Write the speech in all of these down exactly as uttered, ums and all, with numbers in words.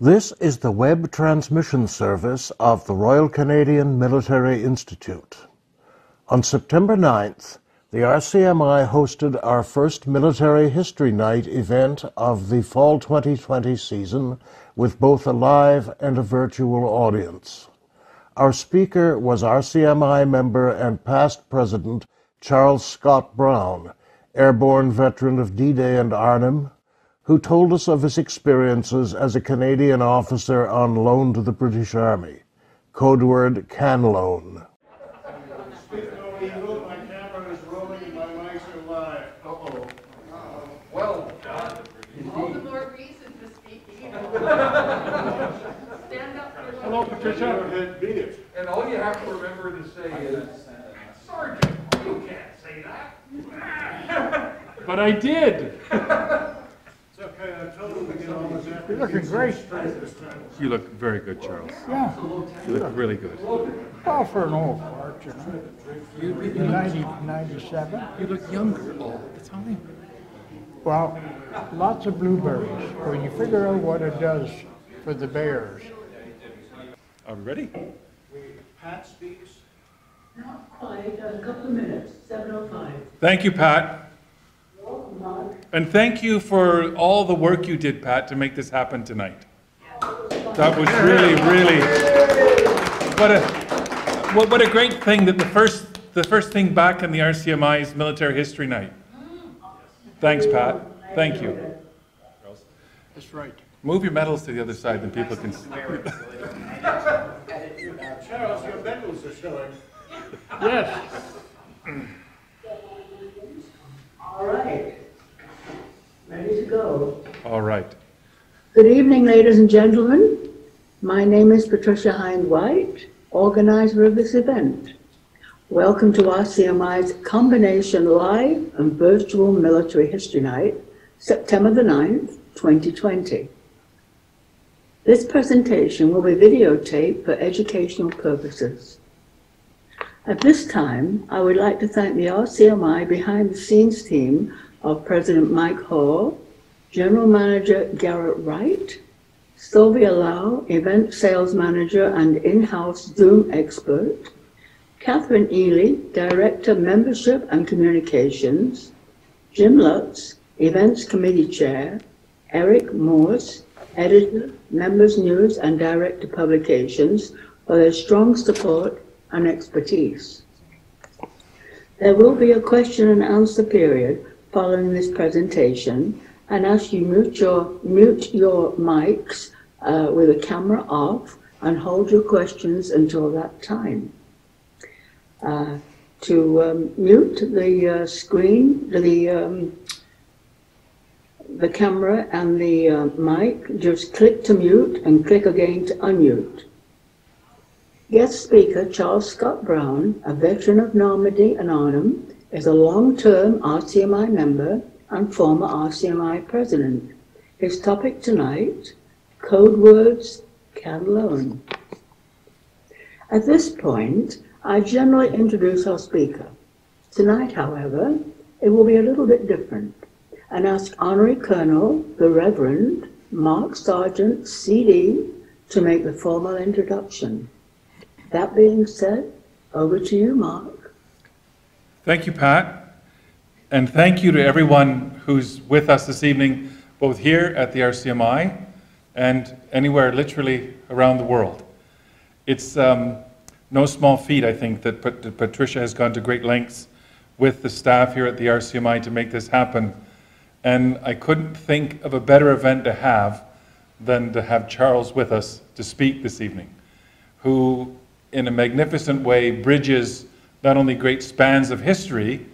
This is the web transmission service of the Royal Canadian Military Institute. On September ninth, the R C M I hosted our first Military History Night event of the Fall twenty twenty season with both a live and a virtual audience. Our speaker was R C M I member and past president Charles Scot-Brown, airborne veteran of D-Day and Arnhem, who told us of his experiences as a Canadian officer on loan to the British Army. Code word, CANLOAN. My camera is rolling, my mics are live. Uh-oh. Uh-oh. Well done. All the more reason to speak evil. Stand up for hello, Patricia. Beat it. And all you have to remember to say is, Sergeant, you can't say that. But I did. Okay, I told him to get on this afternoon. You're looking great. You look very good, Charles. Yeah. You look really good. Well, for an old fart, you know. You're ninety, ninety-seven. You look younger all the time. Well, lots of blueberries. When you figure out what it does for the bears. I'm ready. Pat speaks. Not quite. A couple of minutes. seven oh five. Thank you, Pat. And thank you for all the work you did, Pat, to make this happen tonight. That was really, really what a what, what a great thing that the first the first thing back in the R C M I's Military History Night. Thanks, Pat. Thank you. That's right. Move your medals to the other side, then people can. Charles, your medals are showing. Yes. All right. Ready to go. All right. Good evening, ladies and gentlemen. My name is Patricia Hind-White, organizer of this event. Welcome to R C M I's combination live and virtual Military History Night, September the ninth, twenty twenty. This presentation will be videotaped for educational purposes. At this time, I would like to thank the R C M I behind-the-scenes team of President Mike Hall, General Manager Garrett Wright, Sylvia Lau, Event Sales Manager and in-house Zoom expert, Catherine Ely, Director Membership and Communications, Jim Lutz, Events Committee Chair, Eric Morse, Editor, Members News and Director Publications, for their strong support and expertise. There will be a question and answer period following this presentation, and as you mute your, mute your mics uh, with the camera off and hold your questions until that time. Uh, to um, mute the uh, screen, the, um, the camera and the uh, mic, just click to mute and click again to unmute. Guest speaker Charles Scot-Brown, a veteran of Normandy and Arnhem, is a long-term R C M I member and former R C M I president. His topic tonight, code words, CANLOAN. At this point, I generally introduce our speaker. Tonight, however, it will be a little bit different and ask Honorary Colonel, the Reverend Mark Sargent, C D, to make the formal introduction. That being said, over to you, Mark. Thank you, Pat. And thank you to everyone who's with us this evening, both here at the R C M I and anywhere literally around the world. It's um, no small feat, I think, that Pat Patricia has gone to great lengths with the staff here at the R C M I to make this happen. And I couldn't think of a better event to have than to have Charles with us to speak this evening, who in a magnificent way bridges not only great spans of history,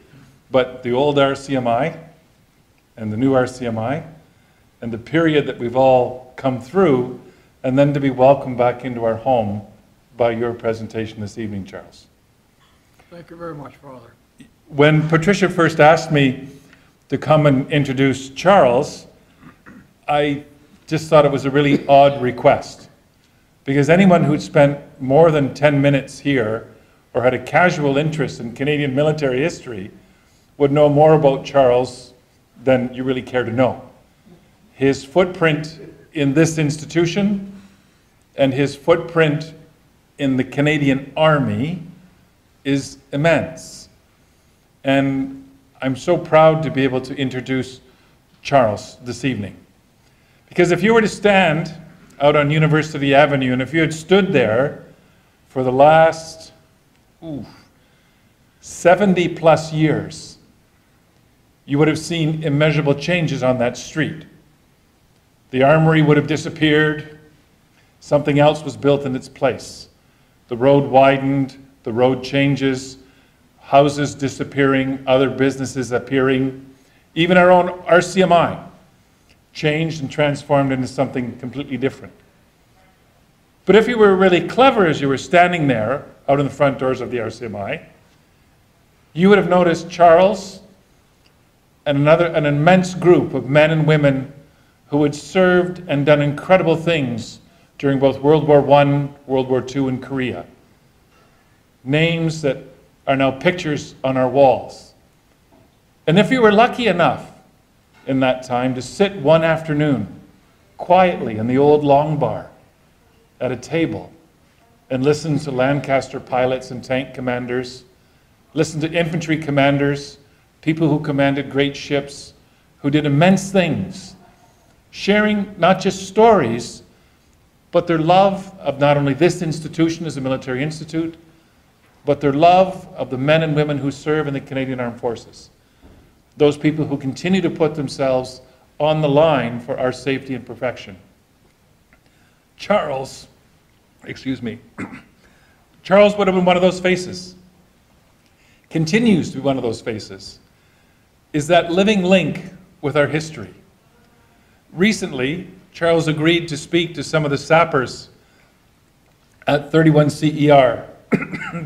but the old R C M I and the new R C M I and the period that we've all come through, and then to be welcomed back into our home by your presentation this evening, Charles. Thank you very much, Father. When Patricia first asked me to come and introduce Charles, I just thought it was a really odd request. Because anyone who'd spent more than ten minutes here or had a casual interest in Canadian military history would know more about Charles than you really care to know. His footprint in this institution and his footprint in the Canadian Army is immense. And I'm so proud to be able to introduce Charles this evening. Because if you were to stand out on University Avenue, and if you had stood there for the last ooh, seventy plus years, you would have seen immeasurable changes on that street. The armory would have disappeared. Something else was built in its place. The road widened, the road changes, houses disappearing, other businesses appearing. Even our own R C M I changed and transformed into something completely different. But if you were really clever as you were standing there out in the front doors of the R C M I, you would have noticed Charles and another, an immense group of men and women who had served and done incredible things during both World War One, World War Two, and Korea. Names that are now pictures on our walls. And if you were lucky enough in that time to sit one afternoon quietly in the old long bar at a table and listen to Lancaster pilots and tank commanders, listen to infantry commanders, people who commanded great ships, who did immense things, sharing not just stories, but their love of not only this institution as a military institute, but their love of the men and women who serve in the Canadian Armed Forces. Those people who continue to put themselves on the line for our safety and perfection. Charles, excuse me, Charles would have been one of those faces, continues to be one of those faces, is that living link with our history. Recently, Charles agreed to speak to some of the sappers at thirty-one C E R.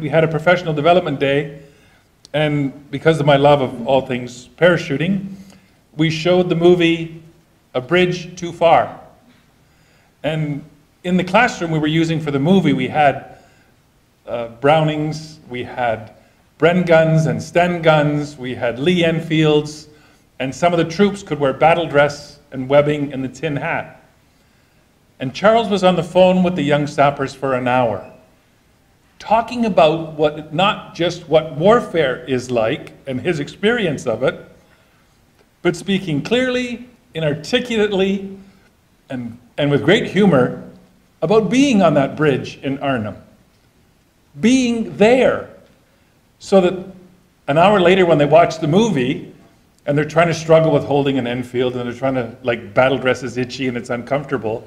We had a professional development day, and because of my love of all things parachuting, we showed the movie A Bridge Too Far. And in the classroom we were using for the movie, we had uh, Brownings, we had Bren guns and Sten guns, we had Lee Enfields, and some of the troops could wear battle dress and webbing and the tin hat. And Charles was on the phone with the young sappers for an hour, talking about what, not just what warfare is like and his experience of it, but speaking clearly, inarticulately, and, and with great humor about being on that bridge in Arnhem, being there, so that an hour later when they watch the movie and they're trying to struggle with holding an Enfield and they're trying to, like, battle dress is itchy and it's uncomfortable,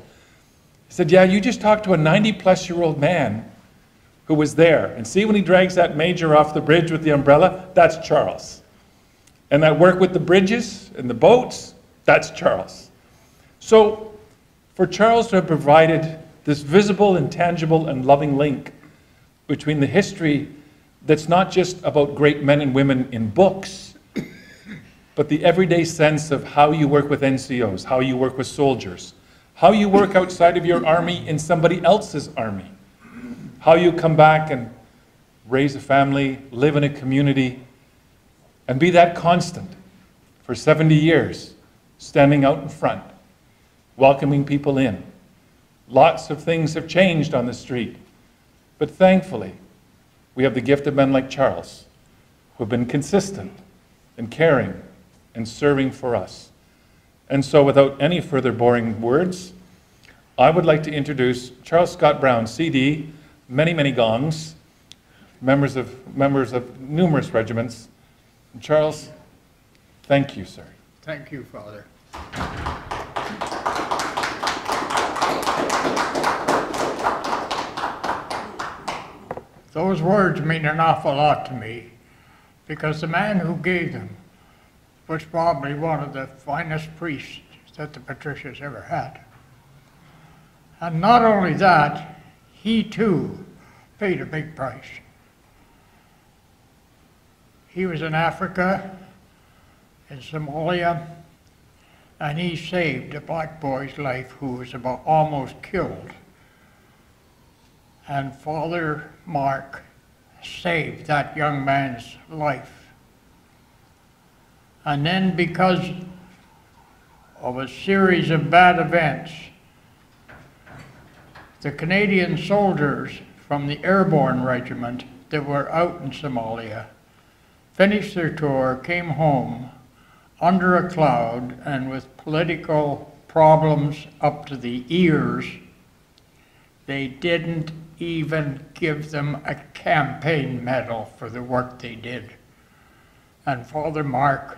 he said, yeah, you just talked to a ninety plus year old man who was there. And see, when he drags that major off the bridge with the umbrella, that's Charles. And that work with the bridges and the boats, that's Charles. So for Charles to have provided this visible and tangible and loving link between the history that's not just about great men and women in books, but the everyday sense of how you work with N C Os, how you work with soldiers, how you work outside of your army in somebody else's army, how you come back and raise a family, live in a community, and be that constant for seventy years, standing out in front, welcoming people in. Lots of things have changed on the street, but thankfully, we have the gift of men like Charles, who have been consistent and caring and serving for us. And so, without any further boring words, I would like to introduce Charles Scot-Brown, C D, many, many gongs, members of, members of numerous regiments. And Charles, thank you, sir. Thank you, Father. Those words mean an awful lot to me, because the man who gave them was probably one of the finest priests that the Patricias ever had. And not only that, he too paid a big price. He was in Africa, in Somalia, and he saved a black boy's life who was about almost killed. And Father Mark saved that young man's life. And then, because of a series of bad events, the Canadian soldiers from the airborne regiment that were out in Somalia finished their tour, came home under a cloud and with political problems up to the ears. They didn't even give them a campaign medal for the work they did. And Father Mark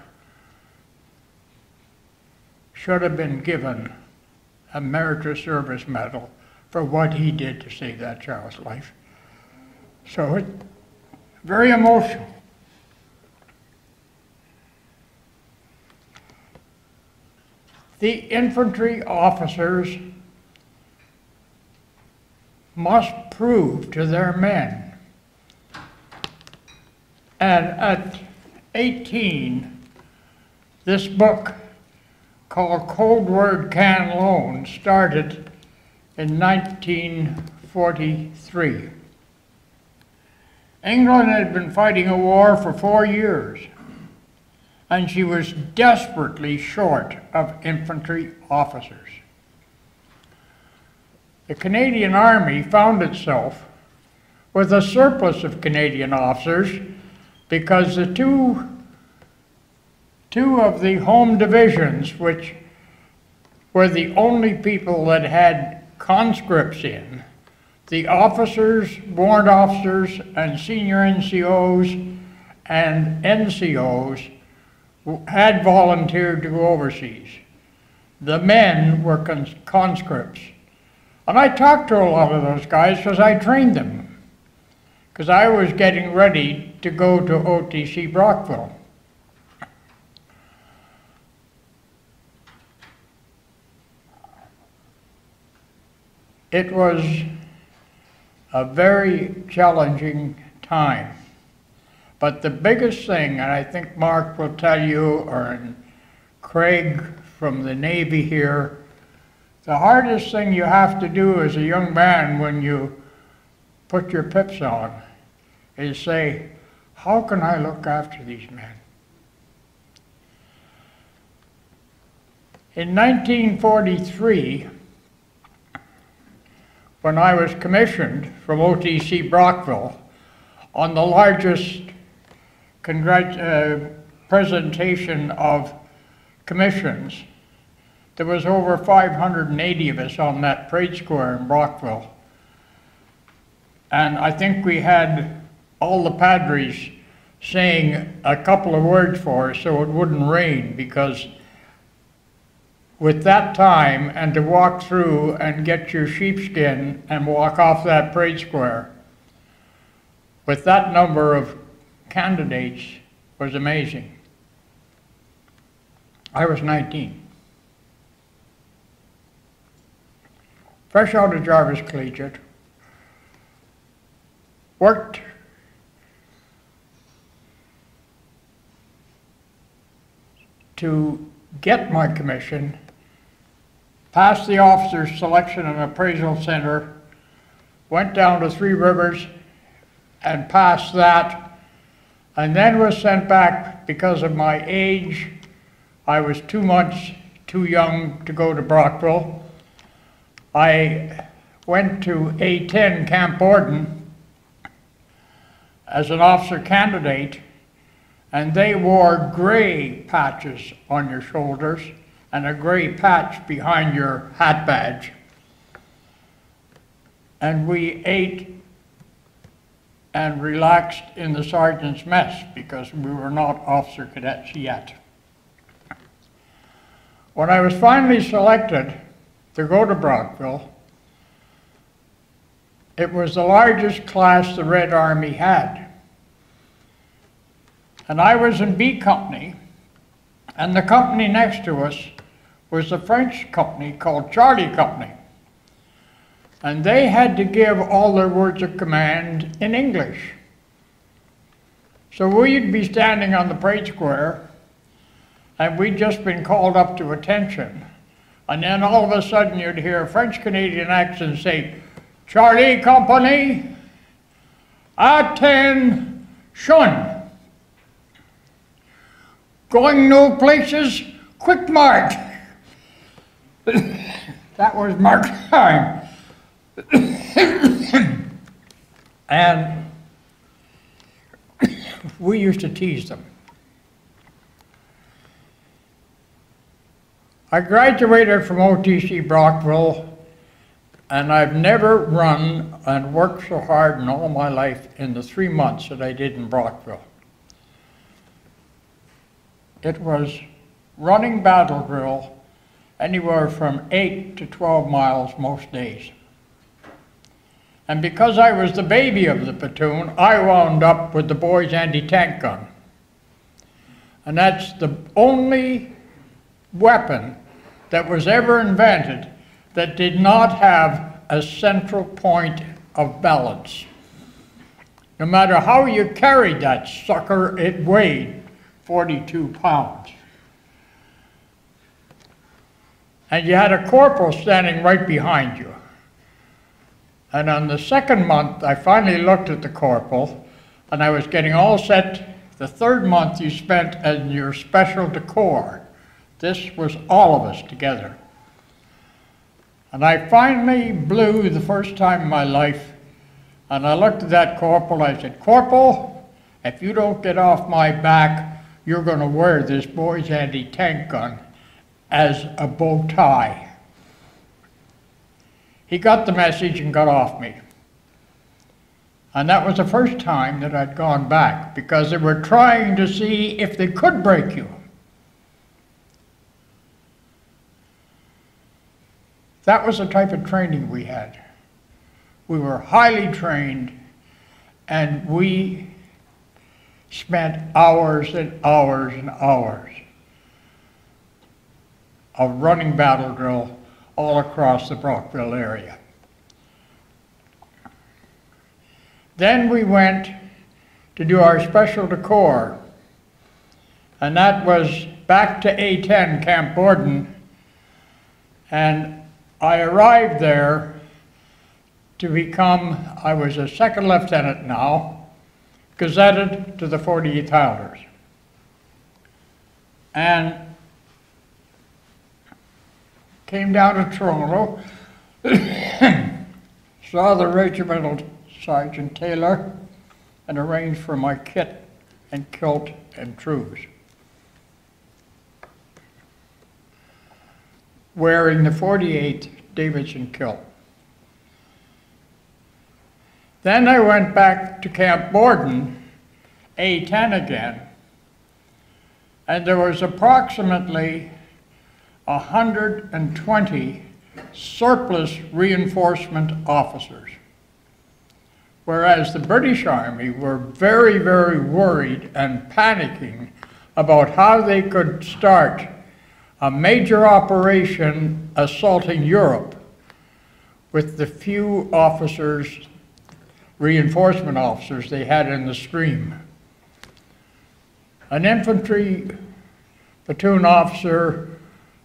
should have been given a Meritorious Service Medal for what he did to save that child's life. So it's very emotional. The infantry officers must prove to their men, and at eighteen, this book called Code Word CANLOAN started in nineteen forty-three. England had been fighting a war for four years, and she was desperately short of infantry officers. The Canadian Army found itself with a surplus of Canadian officers because the two Two of the home divisions, which were the only people that had conscripts in, the officers, warrant officers, and senior N C Os and N C Os had volunteered to go overseas. The men were cons conscripts. And I talked to a lot of those guys because I trained them, because I was getting ready to go to O T C Brockville. It was a very challenging time. But the biggest thing, and I think Mark will tell you, or Craig from the Navy here, the hardest thing you have to do as a young man when you put your pips on is say, how can I look after these men? In nineteen forty-three, when I was commissioned from O T C Brockville on the largest congr- uh, presentation of commissions, there was over five hundred eighty of us on that parade square in Brockville. And I think we had all the padres saying a couple of words for us so it wouldn't rain, because with that time, and to walk through and get your sheepskin and walk off that parade square with that number of candidates was amazing. I was nineteen. Fresh out of Jarvis Collegiate, worked to get my commission, passed the Officers Selection and Appraisal Center, went down to Three Rivers and passed that, and then was sent back because of my age. I was two months too young to go to Brockville. I went to A ten Camp Borden as an officer candidate, and they wore gray patches on your shoulders and a gray patch behind your hat badge. And we ate and relaxed in the sergeant's mess because we were not officer cadets yet. When I was finally selected to go to Brockville, it was the largest class the Red Army had. And I was in B Company, and the company next to us was a French company called Charlie Company, and they had to give all their words of command in English. So we'd be standing on the parade square, and we'd just been called up to attention, and then all of a sudden you'd hear a French-Canadian accent say, Charlie Company, attention! Going no places, quick march. That was Mark's time. And we used to tease them. I graduated from O T C Brockville, and I've never run and worked so hard in all my life in the three months that I did in Brockville. It was running battle drill anywhere from eight to twelve miles most days. And because I was the baby of the platoon, I wound up with the boys' anti-tank gun. And that's the only weapon that was ever invented that did not have a central point of balance. No matter how you carried that sucker, it weighed forty-two pounds. And you had a corporal standing right behind you. And on the second month, I finally looked at the corporal, and I was getting all set. The third month you spent in your special decor. This was all of us together. And I finally blew the first time in my life, and I looked at that corporal, I said, "Corporal, if you don't get off my back, you're gonna wear this boy's anti-tank gun as a bow tie." He got the message and got off me. And that was the first time that I'd gone back, because they were trying to see if they could break you. That was the type of training we had. We were highly trained, and we spent hours and hours and hours of running battle drill all across the Brockville area. Then we went to do our special decor, and that was back to A ten Camp Borden, and I arrived there to become, I was a second lieutenant now, gazetted to the forty-eighth Highlanders. And came down to Toronto, saw the regimental Sergeant Taylor, and arranged for my kit and kilt and trews, wearing the forty-eighth Davidson kilt. Then I went back to Camp Borden, A ten again, and there was approximately one hundred twenty surplus reinforcement officers. Whereas the British Army were very, very worried and panicking about how they could start a major operation assaulting Europe with the few officers, reinforcement officers they had in the stream. An infantry platoon officer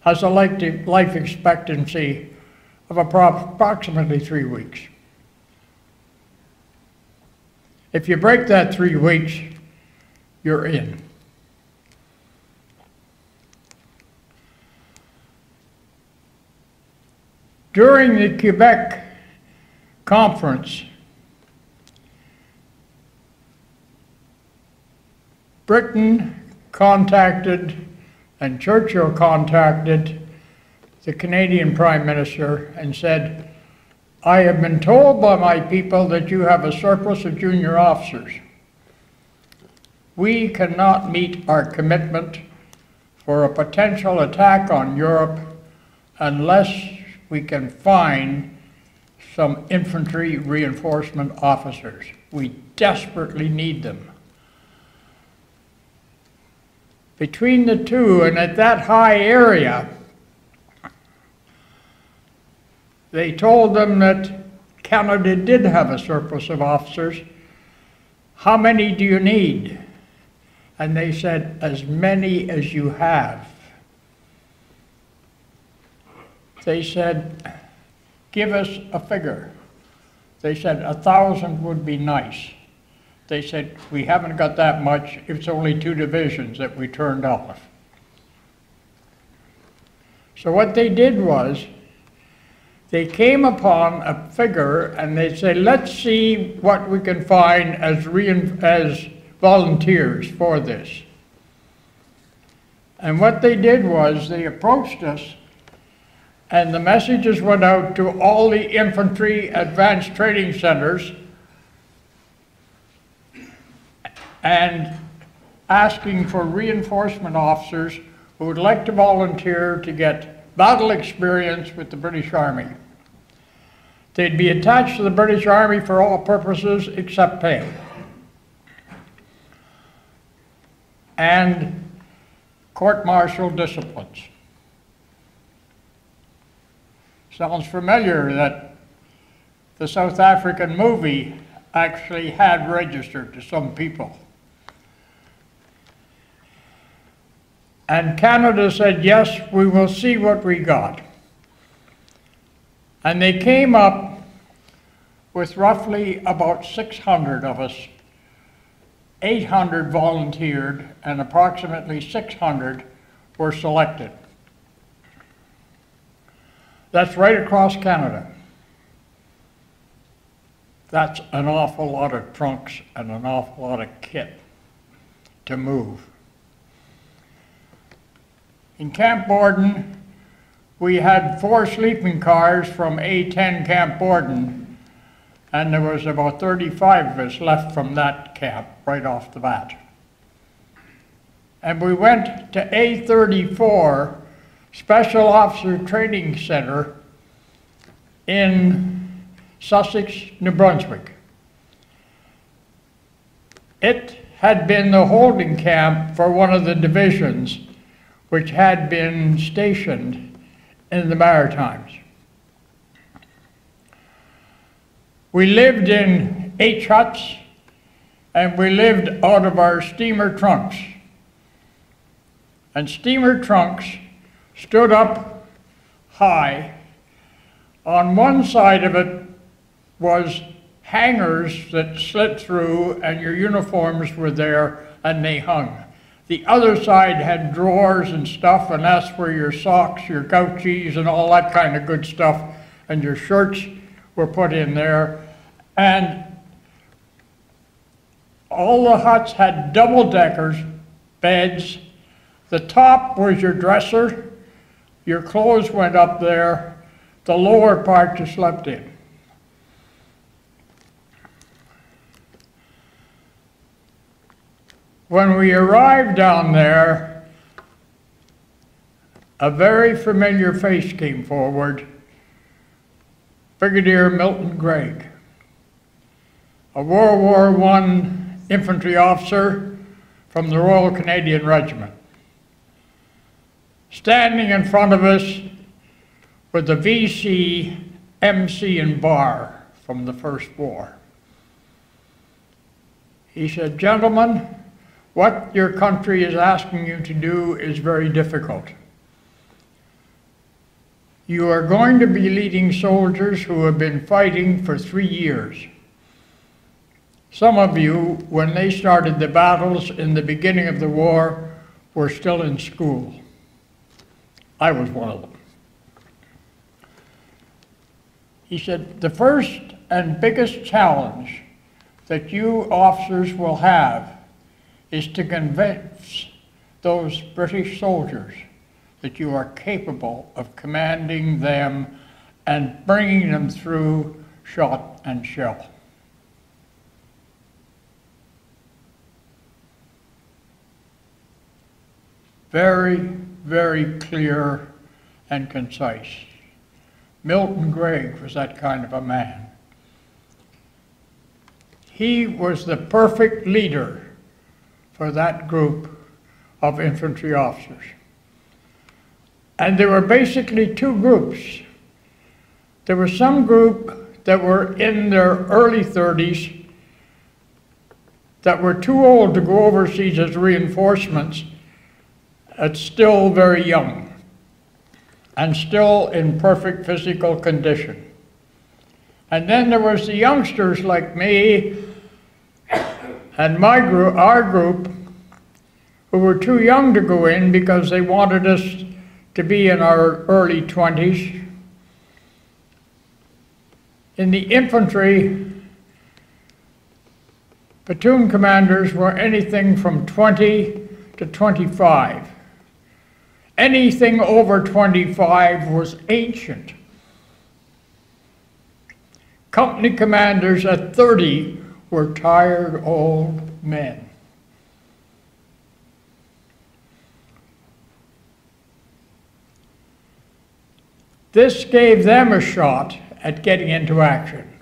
has a life expectancy of approximately three weeks. If you break that three weeks, you're in. During the Quebec conference, Britain contacted and Churchill contacted the Canadian Prime Minister and said, "I have been told by my people that you have a surplus of junior officers. We cannot meet our commitment for a potential attack on Europe unless we can find some infantry reinforcement officers. We desperately need them." Between the two, and at that high area, they told them that Canada did have a surplus of officers. "How many do you need?" And they said, "As many as you have." They said, "Give us a figure." They said, "A thousand would be nice." They said, "We haven't got that much. It's only two divisions that we turned off." So what they did was, they came upon a figure and they said, let's see what we can find as, rein as volunteers for this. And what they did was they approached us, and the messages went out to all the infantry advanced training centers and asking for reinforcement officers who would like to volunteer to get battle experience with the British Army. They'd be attached to the British Army for all purposes except pay. And court-martial disciplines. Sounds familiar that the South African movie actually had registered to some people. And Canada said, yes, we will see what we got. And they came up with roughly about six hundred of us. eight hundred volunteered and approximately six hundred were selected. That's right across Canada. That's an awful lot of trunks and an awful lot of kit to move. In Camp Borden, we had four sleeping cars from A ten Camp Borden, and there was about thirty-five of us left from that camp right off the bat. And we went to A thirty-four Special Officer Training Center in Sussex, New Brunswick. It had been the holding camp for one of the divisions which had been stationed in the Maritimes. We lived in H huts, and we lived out of our steamer trunks. And steamer trunks stood up high. On one side of it was hangers that slit through, and your uniforms were there, and they hung. The other side had drawers and stuff, and that's where your socks, your gouchies, and all that kind of good stuff, and your shirts were put in there. And all the huts had double-deckers, beds. The top was your dresser. Your clothes went up there. The lower part you slept in. When we arrived down there, a very familiar face came forward, Brigadier Milton Gregg, a World War One infantry officer from the Royal Canadian Regiment. Standing in front of us were the V C, M C, and Bar from the First War. He said, gentlemen, what your country is asking you to do is very difficult. You are going to be leading soldiers who have been fighting for three years. Some of you, when they started the battles in the beginning of the war, were still in school. I was one of them. He said, the first and biggest challenge that you officers will have is to convince those British soldiers that you are capable of commanding them and bringing them through shot and shell. Very, very clear and concise. Milton Gregg was that kind of a man. He was the perfect leader for that group of infantry officers. And there were basically two groups. There was some group that were in their early thirties that were too old to go overseas as reinforcements, and still very young and still in perfect physical condition. And then there was the youngsters like me and my group, our group, who were too young to go in because they wanted us to be in our early twenties In the infantry, platoon commanders were anything from twenty to twenty-five. Anything over twenty-five was ancient. Company commanders at thirty were tired old men. This gave them a shot at getting into action.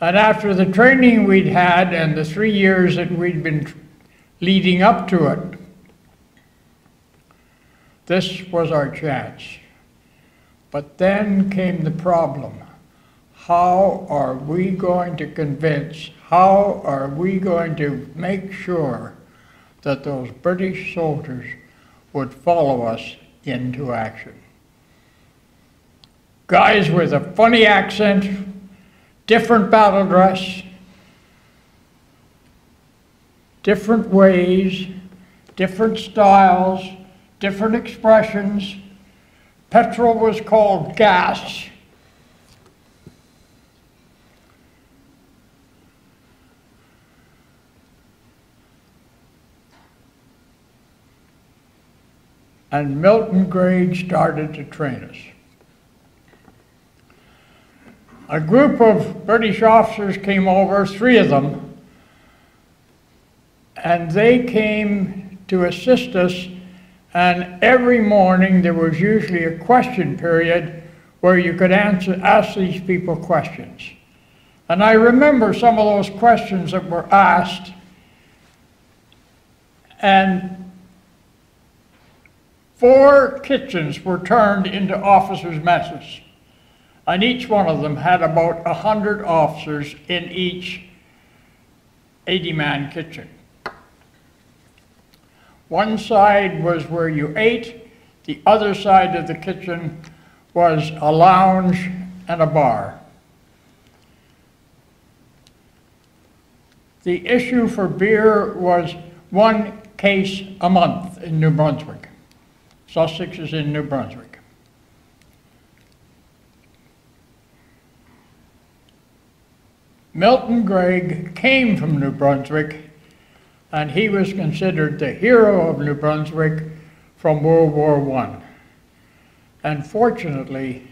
And after the training we'd had and the three years that we'd been leading up to it, this was our chance. But then came the problem. How are we going to convince, how are we going to make sure that those British soldiers would follow us into action? Guys with a funny accent, different battle dress, different ways, different styles, different expressions. Petrol was called gas. And Milton Gregg started to train us. A group of British officers came over, three of them, and they came to assist us, and every morning there was usually a question period where you could answer, ask these people questions. And I remember some of those questions that were asked, and four kitchens were turned into officers' messes. And each one of them had about a hundred officers in each eighty-man kitchen. One side was where you ate, the other side of the kitchen was a lounge and a bar. The issue for beer was one case a month in New Brunswick. Sussex is in New Brunswick. Milton Gregg came from New Brunswick, and he was considered the hero of New Brunswick from World War One. And fortunately,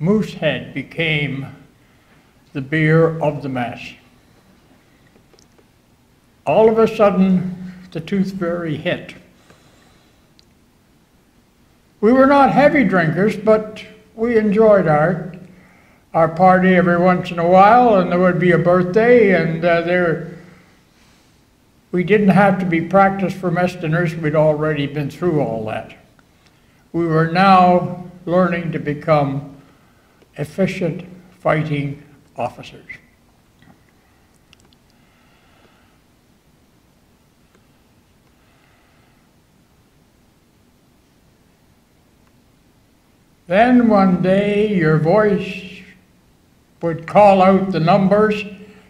Moosehead became the beer of the mess. All of a sudden, the tooth fairy hit. We were not heavy drinkers, but we enjoyed our our party every once in a while, and there would be a birthday, and uh, there we didn't have to be practiced for mess dinners. We'd already been through all that. We were now learning to become efficient fighting officers. Then one day your voice would call out the numbers,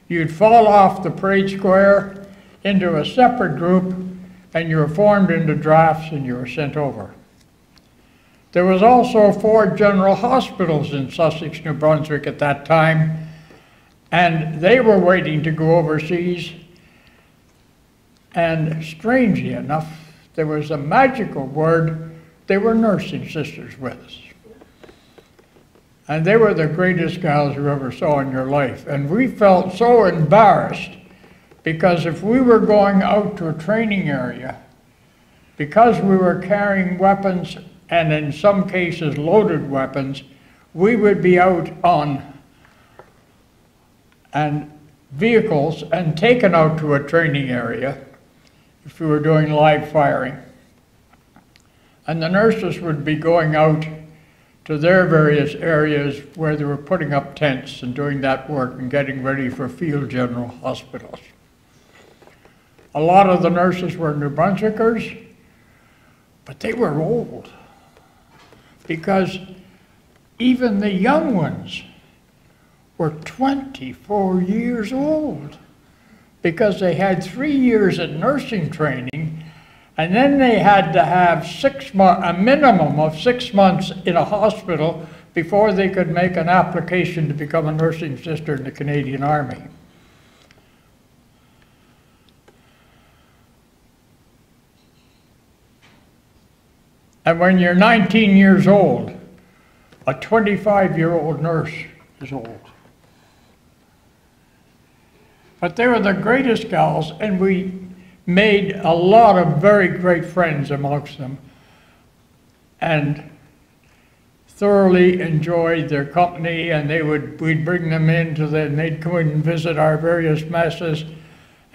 you'd fall off the parade square into a separate group, and you were formed into drafts and you were sent over. There was also four general hospitals in Sussex, New Brunswick at that time, and they were waiting to go overseas. And strangely enough, there was a magical word, they were nursing sisters with us. And they were the greatest gals you ever saw in your life. And we felt so embarrassed because if we were going out to a training area, because we were carrying weapons and in some cases loaded weapons, we would be out on and vehicles and taken out to a training area if we were doing live firing. And the nurses would be going out to their various areas where they were putting up tents and doing that work and getting ready for field general hospitals. A lot of the nurses were New Brunswickers, but they were old because even the young ones were twenty-four years old because they had three years of nursing training. And then they had to have six months, a minimum of six months in a hospital before they could make an application to become a nursing sister in the Canadian Army. And when you're nineteen years old, a twenty-five-year-old nurse is old. But they were the greatest gals, and we made a lot of very great friends amongst them and thoroughly enjoyed their company, and they would, we'd bring them in to the, and they'd come and visit our various messes,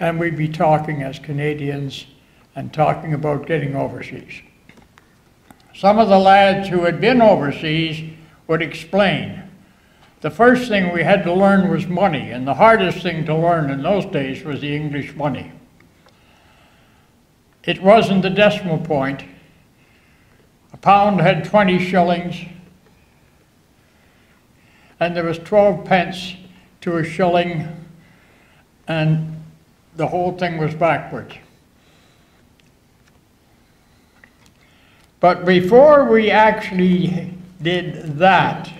and we'd be talking as Canadians and talking about getting overseas. Some of the lads who had been overseas would explain. The first thing we had to learn was money, and the hardest thing to learn in those days was the English money. It wasn't the decimal point. A pound had twenty shillings, and there was twelve pence to a shilling, and the whole thing was backwards. But before we actually did that,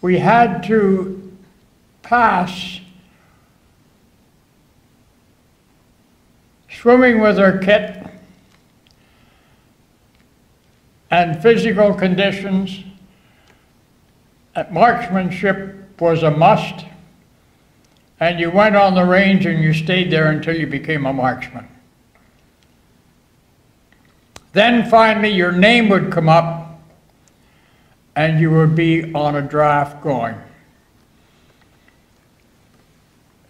we had to pass swimming with our kit and physical conditions. Marksmanship was a must, and you went on the range and you stayed there until you became a marksman. Then finally your name would come up and you would be on a draft going.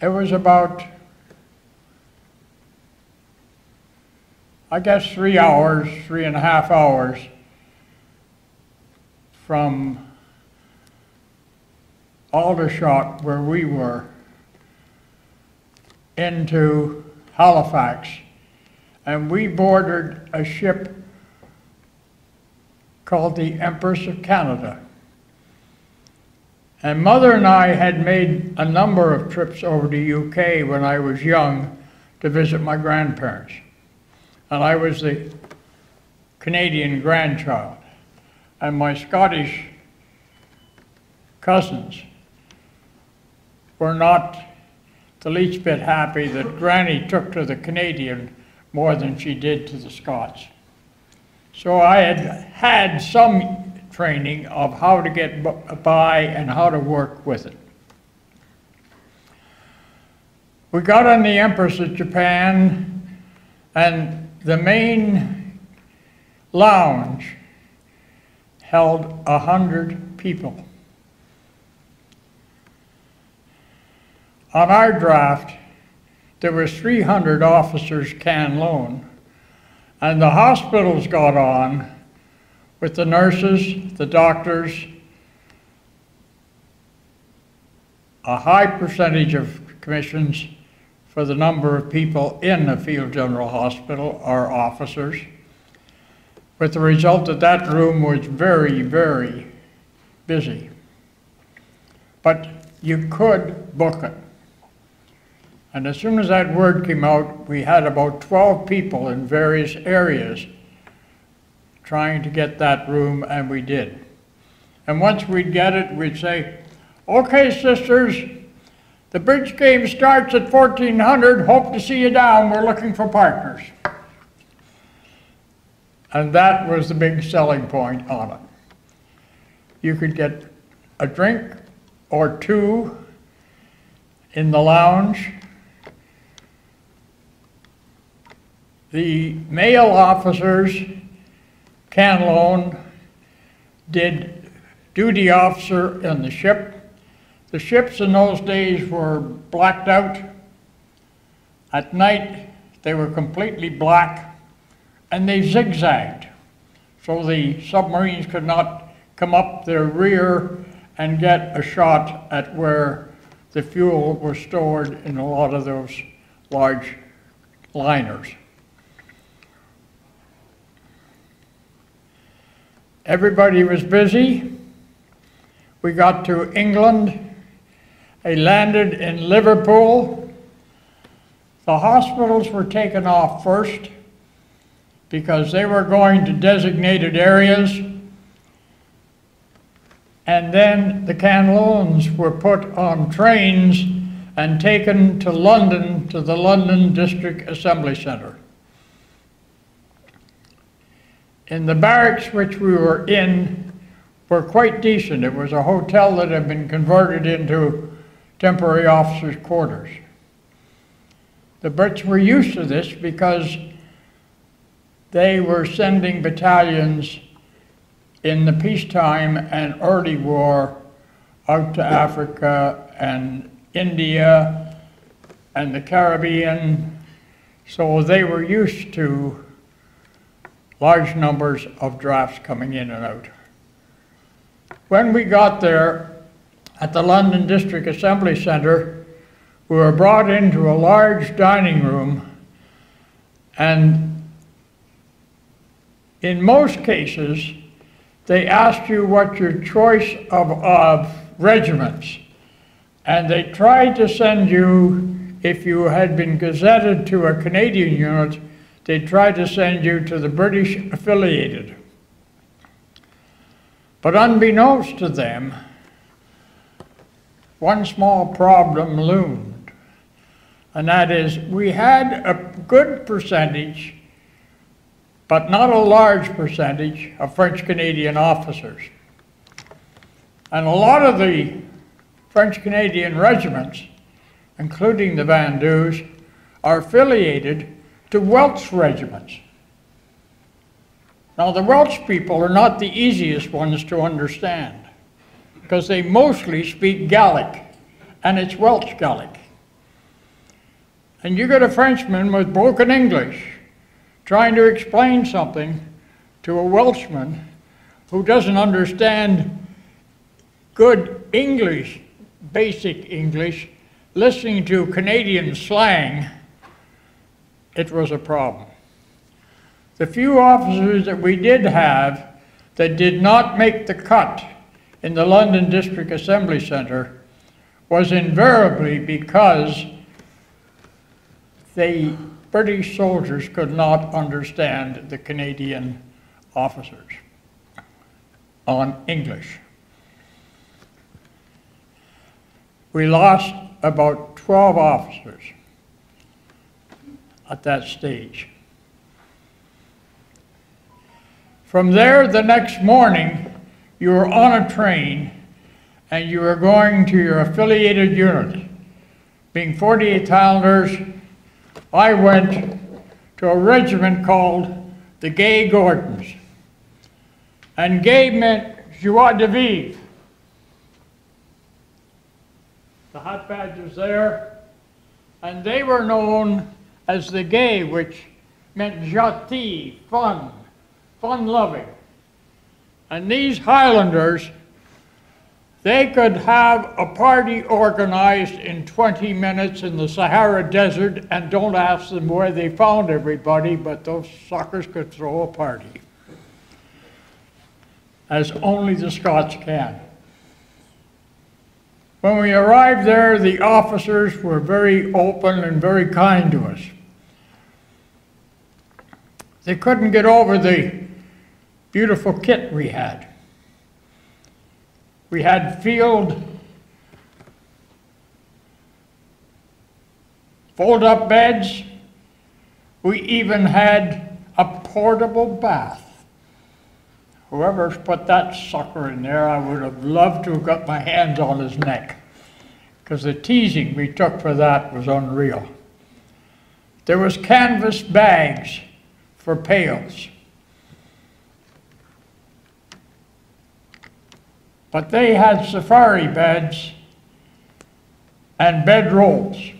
It was about, I guess, three hours, three and a half hours from Aldershot, where we were, into Halifax. And we boarded a ship called the Empress of Canada. And Mother and I had made a number of trips over to U K when I was young to visit my grandparents. And I was the Canadian grandchild. And my Scottish cousins were not the least bit happy that Granny took to the Canadian more than she did to the Scots. So I had had some training of how to get by and how to work with it. We got on the Empress of Japan, and the main lounge held a hundred people. On our draft, there were three hundred officers CANLOAN, and the hospitals got on with the nurses, the doctors, a high percentage of commissions for the number of people in the field general hospital are officers, with the result that that room was very, very busy. But you could book it. And as soon as that word came out, we had about twelve people in various areas trying to get that room, and we did. And once we'd get it, we'd say, "Okay, sisters, the bridge game starts at fourteen hundred. Hope to see you down. We're looking for partners." And that was the big selling point on it. You could get a drink or two in the lounge. The male officers, CANLOAN, did duty officer in the ship. The ships in those days were blacked out. At night, they were completely black, and they zigzagged. So the submarines could not come up their rear and get a shot at where the fuel was stored in a lot of those large liners. Everybody was busy. We got to England. I landed in Liverpool. The hospitals were taken off first because they were going to designated areas. and then the CANLOANs were put on trains and taken to London, to the London District Assembly Centre. In the barracks which we were in were quite decent. It was a hotel that had been converted into temporary officers' quarters. The Brits were used to this because they were sending battalions in the peacetime and early war out to Africa and India and the Caribbean, so they were used to large numbers of drafts coming in and out. When we got there at the London District Assembly Centre, we were brought into a large dining room, and in most cases they asked you what your choice of, of regiments, and they tried to send you, if you had been gazetted to a Canadian unit, they tried to send you to the British affiliated. But unbeknownst to them, one small problem loomed, and that is we had a good percentage, but not a large percentage, of French-Canadian officers. And a lot of the French-Canadian regiments, including the Van Deus, are affiliated to Welsh regiments. Now the Welsh people are not the easiest ones to understand, because they mostly speak Gaelic, and it's Welsh Gaelic. And you get a Frenchman with broken English trying to explain something to a Welshman who doesn't understand good English, basic English, listening to Canadian slang, it was a problem. The few officers that we did have that did not make the cut in the London District Assembly Centre was invariably because they British soldiers could not understand the Canadian officers on English. We lost about twelve officers at that stage. From there, the next morning, you were on a train and you were going to your affiliated unit. Being forty-eighth Highlanders, I went to a regiment called the Gay Gordons, and gay meant joie de vivre. The hot badge was there, and they were known as the Gay, which meant jati, fun, fun-loving. And these Highlanders, they could have a party organized in twenty minutes in the Sahara Desert, and don't ask them where they found everybody, but those suckers could throw a party, as only the Scots can. When we arrived there, the officers were very open and very kind to us. They couldn't get over the beautiful kit we had. We had field fold-up beds. We even had a portable bath. Whoever put that sucker in there, I would have loved to have got my hands on his neck, because the teasing we took for that was unreal. There was canvas bags for pails. But they had safari beds and bedrolls.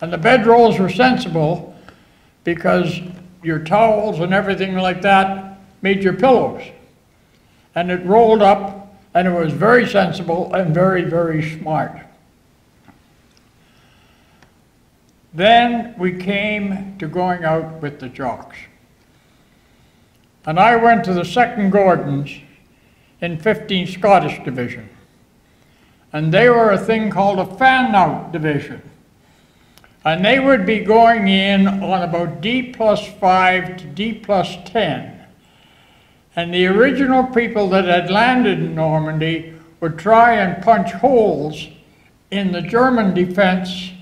And the bedrolls were sensible because your towels and everything like that made your pillows. And it rolled up, and it was very sensible and very, very smart. Then we came to going out with the jocks. And I went to the second Gordons in fifteenth Scottish Division, and they were a thing called a fan-out division, and they would be going in on about D plus five to D plus ten, and the original people that had landed in Normandy would try and punch holes in the German defense,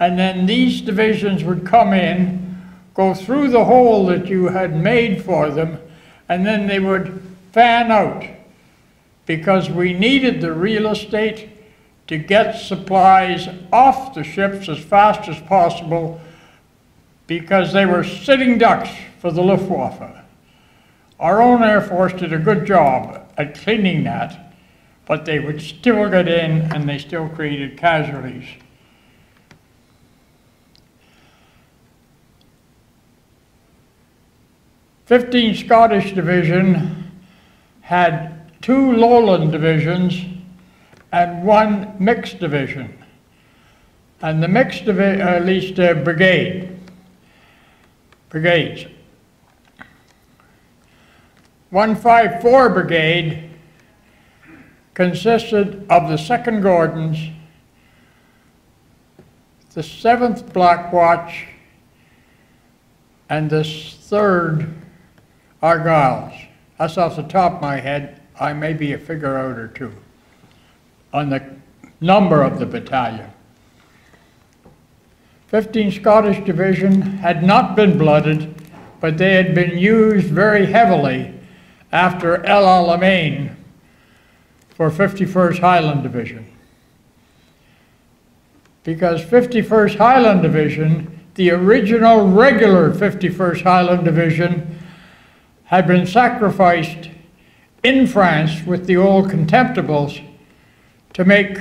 and then these divisions would come in, go through the hole that you had made for them, and then they would fan out, because we needed the real estate to get supplies off the ships as fast as possible, because they were sitting ducks for the Luftwaffe. Our own Air Force did a good job at cleaning that, but they would still get in and they still created casualties. fifteenth Scottish Division had two lowland divisions and one mixed division. And the mixed division, at least uh, brigade, brigades. one fifty-four Brigade consisted of the second Gordons, the seventh Black Watch, and the third Argyles. That's off the top of my head. I may be a figure out or two on the number of the battalion. fifteenth Scottish Division had not been blooded, but they had been used very heavily after El Alamein for fifty-first Highland Division. Because fifty-first Highland Division, the original regular fifty-first Highland Division, had been sacrificed in France with the old contemptibles to make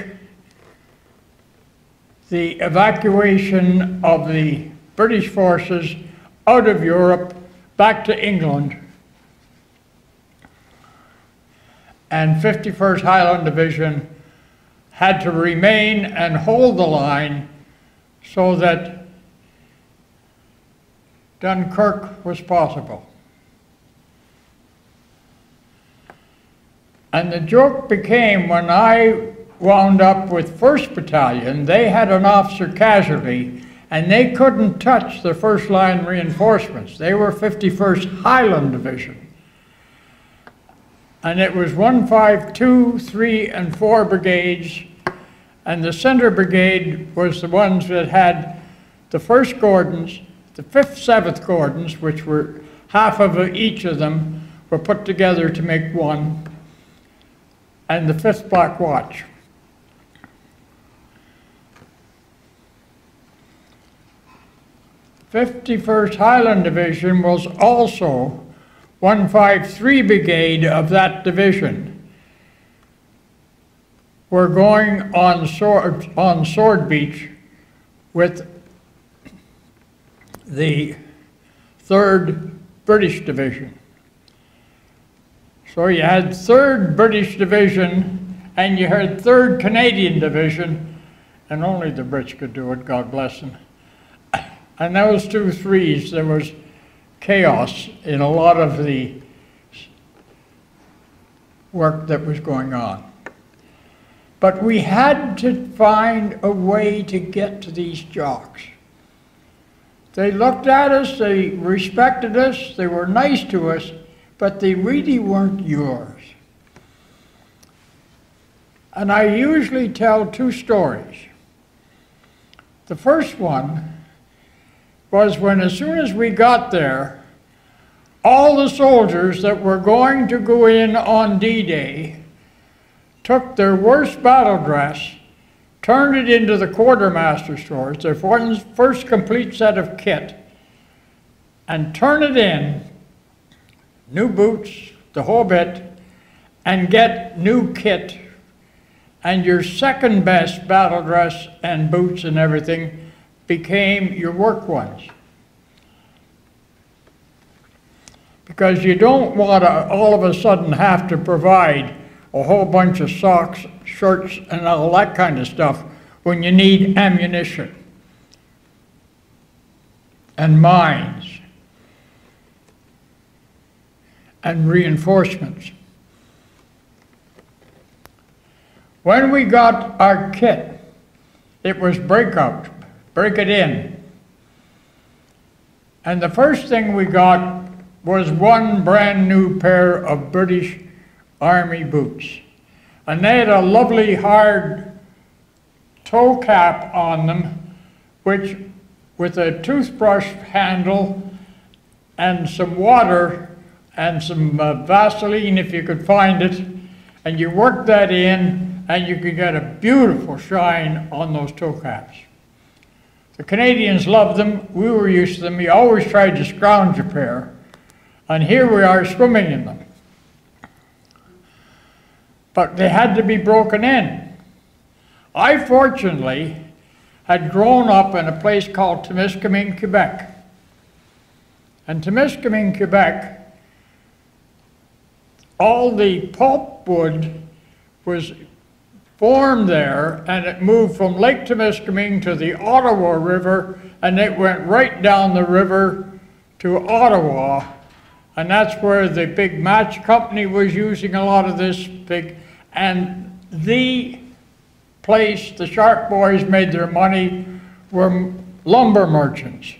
the evacuation of the British forces out of Europe back to England. And fifty-first Highland Division had to remain and hold the line so that Dunkirk was possible. And the joke became, when I wound up with first Battalion, they had an officer casualty and they couldn't touch the first line reinforcements. They were fifty-first Highland Division. And it was one, five, two, three, and four brigades, and the center brigade was the ones that had the first Gordons, the fifth, seventh Gordons, which were half of each of them, were put together to make one, and the fifth Black Watch. fifty-first Highland Division was also one fifty-three Brigade of that division. We're going on Sword, on Sword Beach with the third British Division. So you had third British Division and you had third Canadian Division, and only the Brits could do it, God bless them. And those two threes, there was chaos in a lot of the work that was going on. But we had to find a way to get to these jocks. They looked at us, they respected us, they were nice to us, but they really weren't yours. And I usually tell two stories. The first one was when, as soon as we got there, all the soldiers that were going to go in on D-Day took their worst battle dress, turned it into the quartermaster stores, their first complete set of kit, and turned it in, new boots, the whole bit, and get new kit, and your second best battle dress and boots and everything became your work ones. Because you don't want to all of a sudden have to provide a whole bunch of socks, shirts, and all that kind of stuff when you need ammunition and mines and reinforcements. When we got our kit, it was breakout. Break it in. And the first thing we got was one brand new pair of British Army boots. And they had a lovely hard toe cap on them, which with a toothbrush handle and some water and some uh, Vaseline if you could find it, and you work that in and you could get a beautiful shine on those toe caps. The Canadians loved them, we were used to them, you always tried to scrounge a pair, and here we are swimming in them. But they had to be broken in. I fortunately had grown up in a place called Temiskaming, Quebec. And Temiskaming, Quebec, all the pulpwood was formed there, and it moved from Lake Temiskaming to the Ottawa River, and it went right down the river to Ottawa, and that's where the big match company was using a lot of this big. And the place the Sharp Boys made their money were lumber merchants.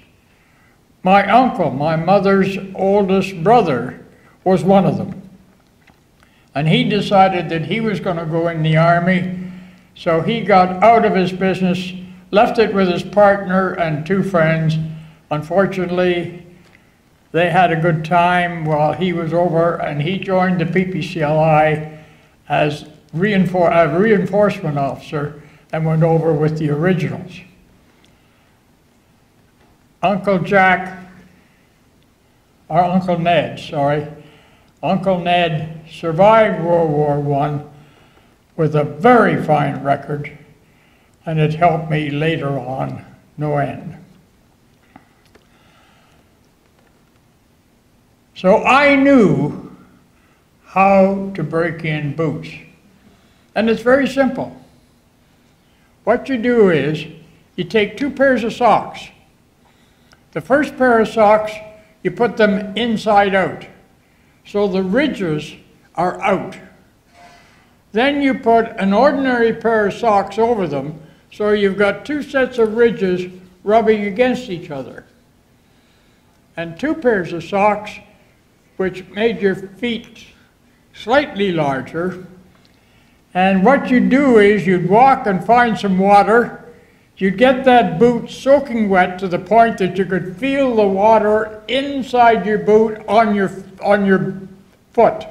My uncle, my mother's oldest brother, was one of them. And he decided that he was going to go in the Army, so he got out of his business, left it with his partner and two friends. Unfortunately, they had a good time while he was over, and he joined the P P C L I as Reinfor a reinforcement officer and went over with the originals. Uncle Jack, or Uncle Ned, sorry, Uncle Ned survived World War One with a very fine record, and it helped me later on no end. So I knew how to break in boots. And it's very simple. What you do is, you take two pairs of socks. The first pair of socks, you put them inside out, so the ridges are out. Then you put an ordinary pair of socks over them, so you've got two sets of ridges rubbing against each other. And two pairs of socks, which made your feet slightly larger. And what you'd do is you'd walk and find some water. You'd get that boot soaking wet to the point that you could feel the water inside your boot on your, on your foot.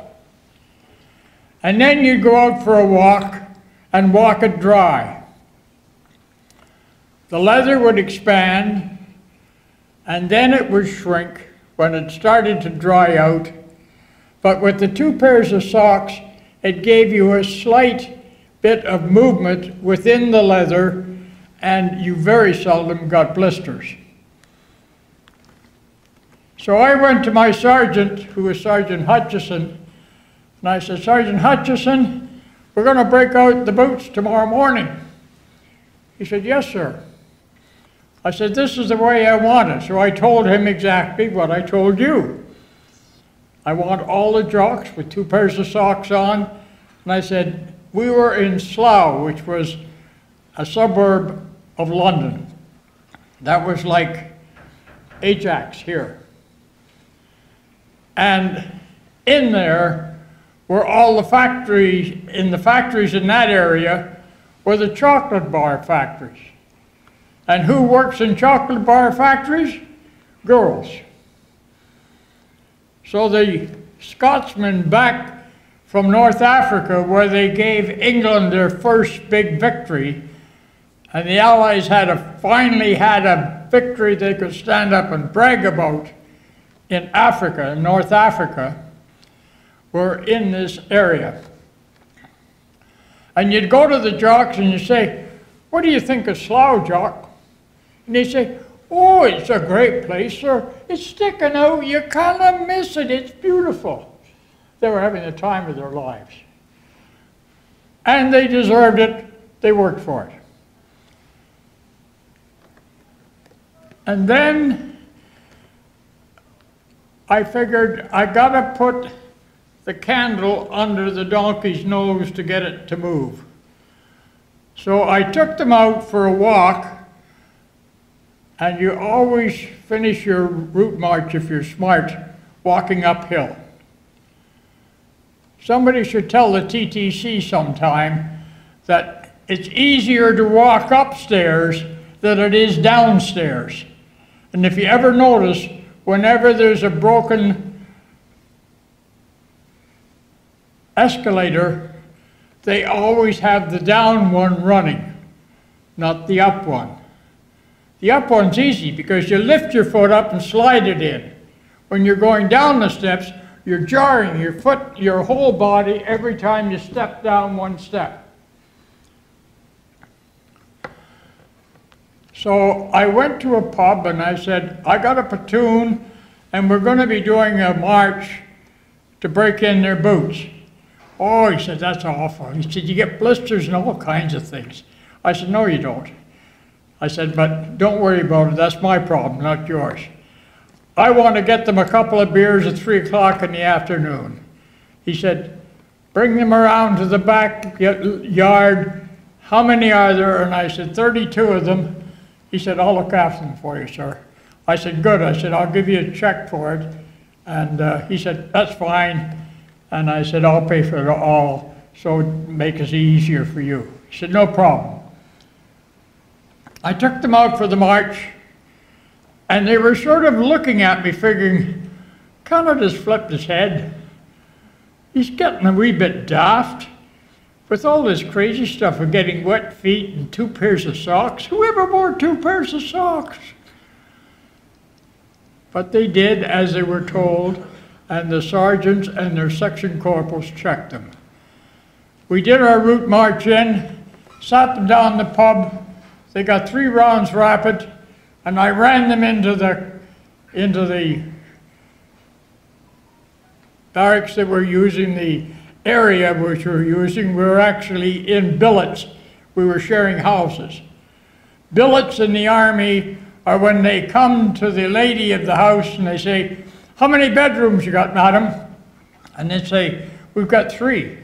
And then you'd go out for a walk and walk it dry. The leather would expand and then it would shrink when it started to dry out. But with the two pairs of socks, it gave you a slight bit of movement within the leather, and you very seldom got blisters. So I went to my sergeant, who was Sergeant Hutchison, and I said, "Sergeant Hutchison, we're going to break out the boots tomorrow morning." He said, "Yes, sir." I said, "This is the way I want it." So I told him exactly what I told you. I want all the jocks with two pairs of socks on. And I said, we were in Slough, which was a suburb of London. That was like Ajax here. And in there were all the factories, in the factories in that area were the chocolate bar factories. And who works in chocolate bar factories? Girls. So the Scotsmen back from North Africa, where they gave England their first big victory, and the Allies had a, finally had a victory they could stand up and brag about in Africa, in North Africa, were in this area. And you'd go to the jocks and you say, "What do you think of Slough, jock?" And they say, "Oh, it's a great place, sir. It's sticking out. You can't miss it. It's beautiful." They were having the time of their lives. And they deserved it. They worked for it. And then I figured I got to put the candle under the donkey's nose to get it to move. So I took them out for a walk. And you always finish your route march, if you're smart, walking uphill. Somebody should tell the T T C sometime that it's easier to walk upstairs than it is downstairs. And if you ever notice, whenever there's a broken escalator, they always have the down one running, not the up one. The up one's easy because you lift your foot up and slide it in. When you're going down the steps, you're jarring your foot, your whole body, every time you step down one step. So I went to a pub and I said, I got a platoon and we're going to be doing a march to break in their boots. Oh, he said, that's awful. He said, you get blisters and all kinds of things. I said, no, you don't. I said, but don't worry about it. That's my problem, not yours. I want to get them a couple of beers at three o'clock in the afternoon. He said, bring them around to the backyard. How many are there? And I said, thirty-two of them. He said, I'll look after them for you, sir. I said, good. I said, I'll give you a check for it. And uh, he said, that's fine. And I said, I'll pay for it all, so make it easier for you. He said, no problem. I took them out for the march, and they were sort of looking at me, figuring, Canada's flipped his head. He's getting a wee bit daft. With all this crazy stuff of getting wet feet and two pairs of socks, whoever wore two pairs of socks? But they did as they were told, and the sergeants and their section corporals checked them. We did our route march in, sat them down the pub. They got three rounds rapid, and I ran them into the, into the barracks that were using the area which we were using. We were actually in billets. We were sharing houses. Billets in the army are when they come to the lady of the house and they say, how many bedrooms you got, madam? And they say, we've got three.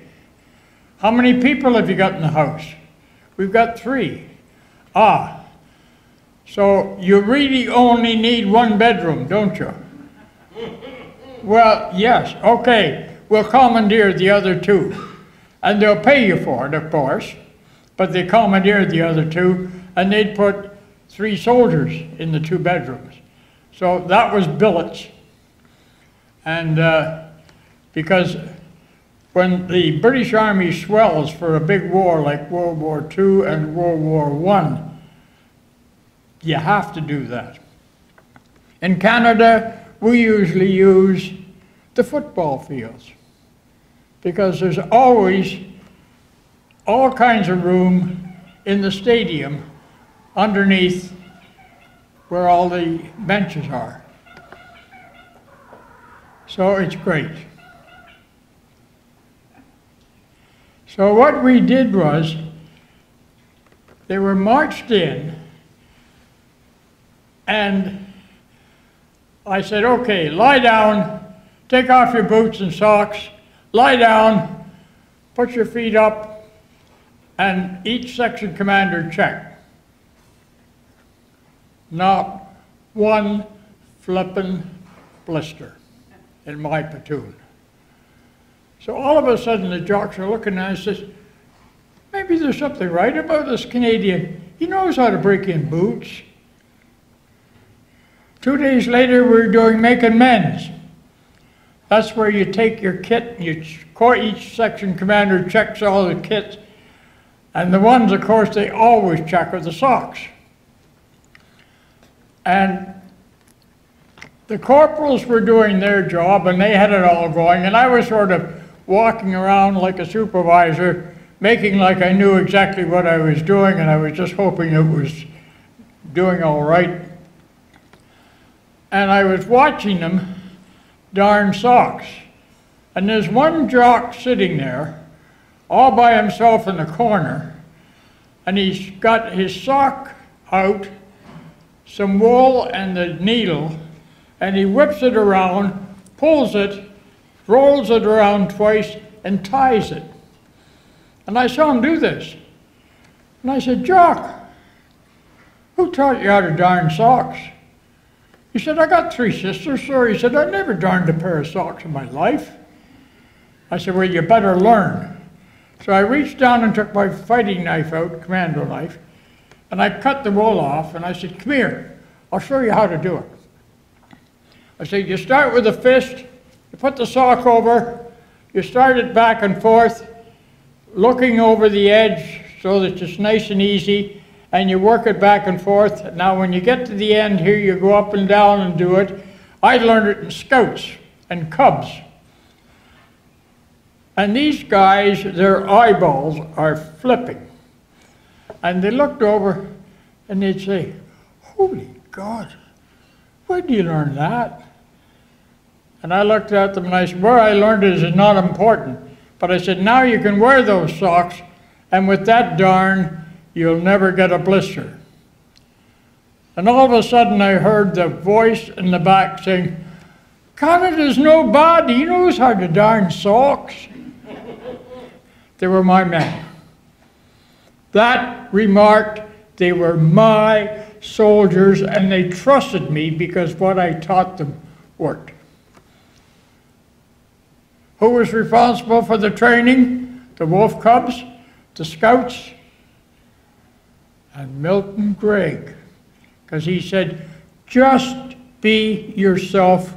How many people have you got in the house? We've got three. Ah, so you really only need one bedroom, don't you? Well, yes, okay. We'll commandeer the other two, and they'll pay you for it, of course, but they commandeered the other two, and they'd put three soldiers in the two bedrooms. So that was billets, and uh, because when the British Army swells for a big war like World War Two and World War One, you have to do that. In Canada, we usually use the football fields, because there's always all kinds of room in the stadium underneath where all the benches are. So it's great. So what we did was, they were marched in, and I said, okay, lie down, take off your boots and socks, lie down, put your feet up, and each section commander check. Not one flippin' blister in my platoon. So all of a sudden the jocks are looking at us and says, maybe there's something right about this Canadian. He knows how to break in boots. Two days later we're doing making men's. That's where you take your kit, and you each section commander checks all the kits. And the ones, of course, they always check are the socks. And the corporals were doing their job, and they had it all going. And I was sort of walking around like a supervisor, making like I knew exactly what I was doing, and I was just hoping it was doing all right. And I was watching them darn socks. And there's one jock sitting there all by himself in the corner, and he's got his sock out, some wool and the needle, and he whips it around, pulls it, rolls it around twice, and ties it. And I saw him do this. And I said, Jock, who taught you how to darn socks? He said, I got three sisters, sir. He said, I've never darned a pair of socks in my life. I said, well, you better learn. So I reached down and took my fighting knife out, commando knife, and I cut the wool off, and I said, come here, I'll show you how to do it. I said, you start with a fist, you put the sock over, you start it back and forth, looking over the edge so that it's nice and easy, and you work it back and forth. Now when you get to the end here, you go up and down and do it. I learned it in scouts and cubs. And these guys, their eyeballs are flipping. And they looked over and they'd say, holy God, where do you learn that? And I looked at them and I said, where I learned it is not important. But I said, now you can wear those socks, and with that darn, you'll never get a blister. And all of a sudden I heard the voice in the back saying, Canada's no bad, he knows how to darn socks. They were my men. That remarked, they were my soldiers, and they trusted me because what I taught them worked. Who was responsible for the training? The Wolf Cubs, the Scouts, and Milton Gregg, because he said, just be yourself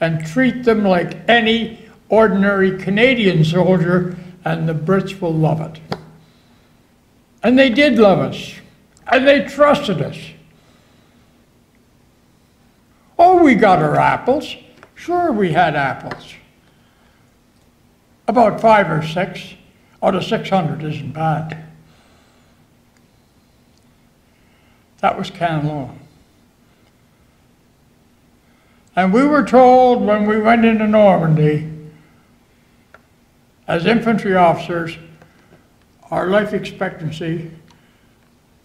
and treat them like any ordinary Canadian soldier, and the Brits will love it. And they did love us, and they trusted us. Oh, we got our apples. Sure, we had apples. About five or six out of six hundred isn't bad. That was CANLOAN. And we were told when we went into Normandy, as infantry officers, our life expectancy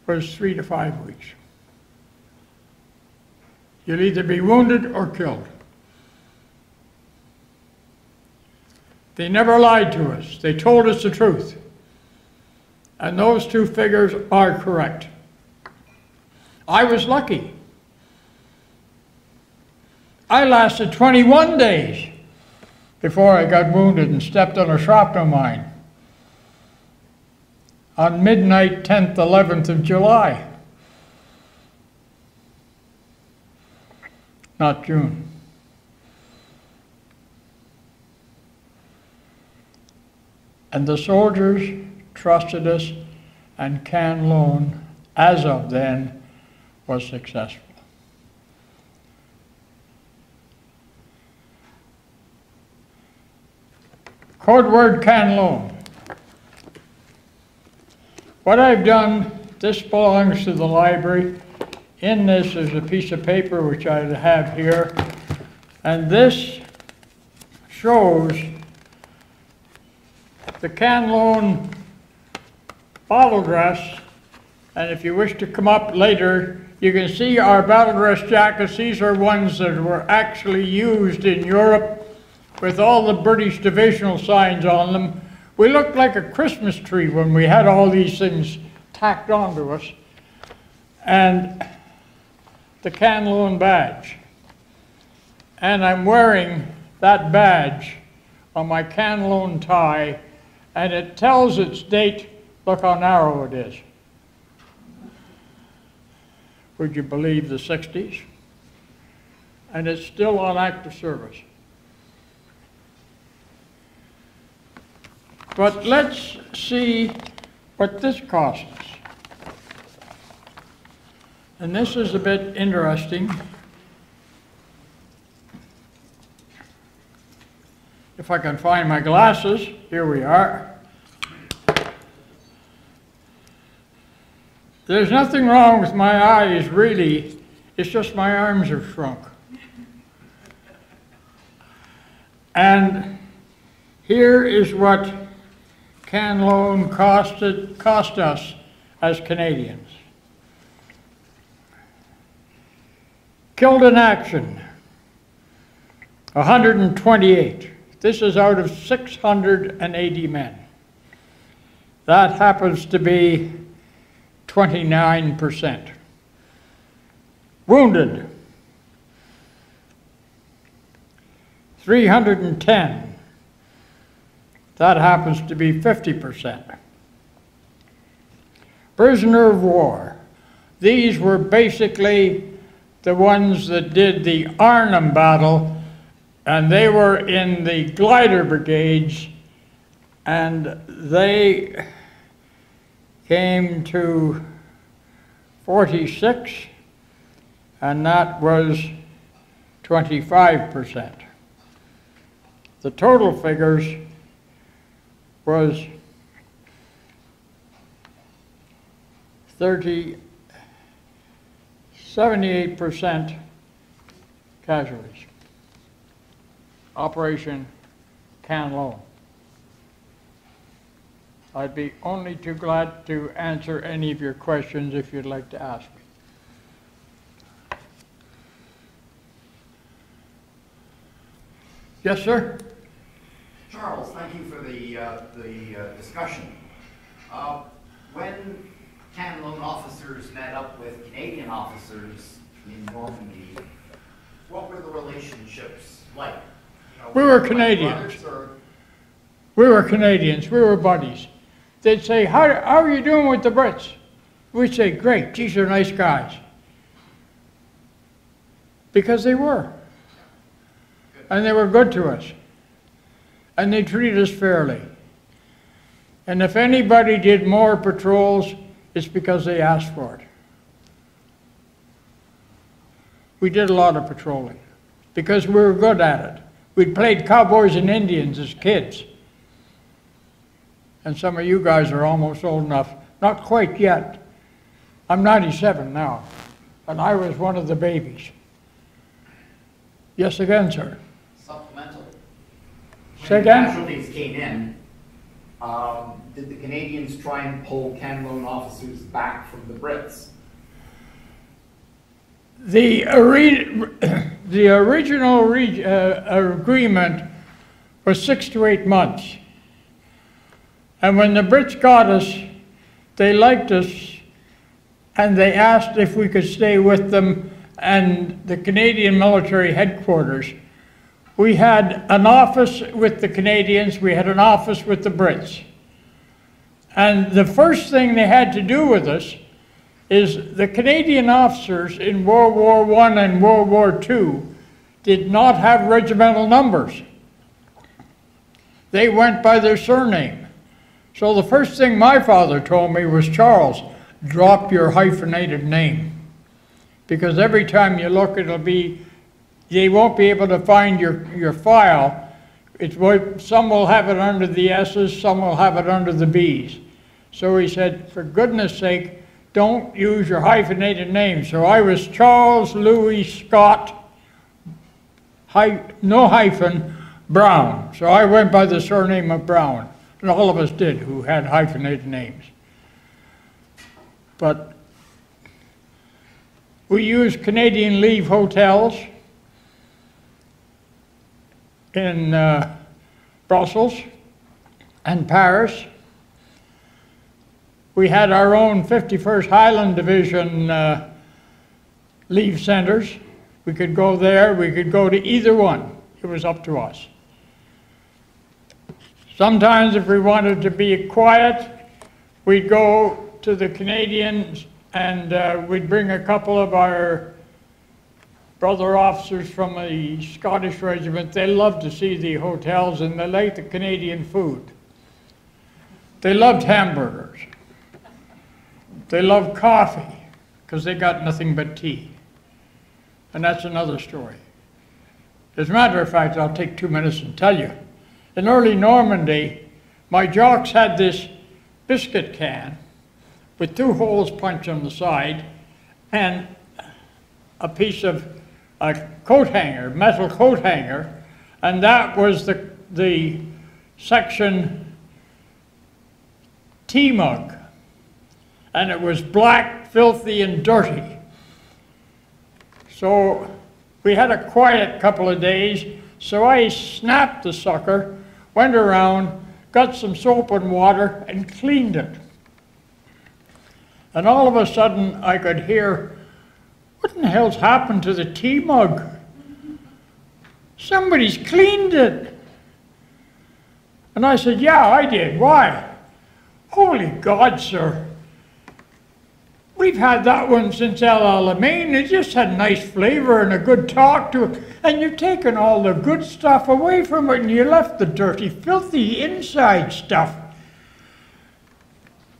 was three to five weeks. You'll either be wounded or killed. They never lied to us. They told us the truth. And those two figures are correct. I was lucky. I lasted twenty-one days before I got wounded and stepped on a shrapnel mine on midnight, tenth, eleventh of July. Not June. And the soldiers trusted us, and CANLOAN, as of then, was successful. Code word CANLOAN. What I've done, this belongs to the library. In this is a piece of paper which I have here, and this shows the CANLOAN battle dress, and if you wish to come up later, you can see our battle dress jackets. These are ones that were actually used in Europe with all the British divisional signs on them. We looked like a Christmas tree when we had all these things tacked onto us. And the CANLOAN badge. And I'm wearing that badge on my CANLOAN tie, and it tells its date. Look how narrow it is. Would you believe the sixties? And it's still on active service. But let's see what this costs us. And this is a bit interesting. If I can find my glasses, here we are. There's nothing wrong with my eyes, really. It's just my arms have shrunk. And here is what CANLOAN costed, cost us as Canadians. Killed in action, one hundred twenty-eight. This is out of six hundred eighty men. That happens to be twenty-nine percent. Wounded, three hundred ten. That happens to be fifty percent. Prisoner of war. These were basically the ones that did the Arnhem battle, and they were in the glider brigades, and they came to forty-six, and that was twenty-five percent. The total figures was thirty, seventy-eight percent casualties. Operation CANLOAN. I'd be only too glad to answer any of your questions if you'd like to ask me. Yes, sir? Charles, thank you for the, uh, the uh, discussion. Uh, when CANLOAN officers met up with Canadian officers in Normandy, what were the relationships like? You know, we were, were Canadians. Like we were Canadians. We were buddies. They'd say, how, how are you doing with the Brits? We'd say, great, these are nice guys. Because they were. And they were good to us. And they treated us fairly. And if anybody did more patrols, it's because they asked for it. We did a lot of patrolling because we were good at it. We'd played cowboys and Indians as kids. And some of you guys are almost old enough. Not quite yet. I'm ninety-seven now, and I was one of the babies. Yes, again, sir. Supplemental. Say again? When casualties came in, um, did the Canadians try and pull CANLOAN officers back from the Brits? The, the original re uh, agreement was six to eight months. And when the Brits got us, they liked us, and they asked if we could stay with them and the Canadian military headquarters. We had an office with the Canadians, we had an office with the Brits. And the first thing they had to do with us is the Canadian officers in World War One and World War Two did not have regimental numbers. They went by their surname. So the first thing my father told me was, Charles, drop your hyphenated name. Because every time you look, it'll be, you won't be able to find your, your file. It's, some will have it under the S's, some will have it under the B's. So he said, for goodness sake, don't use your hyphenated name. So I was Charles Louis Scott, hy no hyphen, Brown. So I went by the surname of Brown. And all of us did who had hyphenated names. But we used Canadian leave hotels in uh, Brussels and Paris. We had our own fifty-first Highland Division uh, leave centers. We could go there, we could go to either one. It was up to us. Sometimes if we wanted to be quiet, we'd go to the Canadians, and uh, we'd bring a couple of our brother officers from the Scottish regiment. They loved to see the hotels, and they liked the Canadian food. They loved hamburgers. They loved coffee, because they got nothing but tea. And that's another story. As a matter of fact, I'll take two minutes and tell you. In early Normandy, my jocks had this biscuit can with two holes punched on the side and a piece of a coat hanger, metal coat hanger, and that was the, the section tea mug. And it was black, filthy, and dirty. So we had a quiet couple of days, so I snapped the sucker, went around, got some soap and water, and cleaned it. And all of a sudden, I could hear, what in the hell's happened to the tea mug? somebody's cleaned it. And I said, yeah, I did. Why? Holy God, sir. We've had that one since El Alamein. It just had nice flavor and a good talk to it. And you've taken all the good stuff away from it and you left the dirty, filthy inside stuff.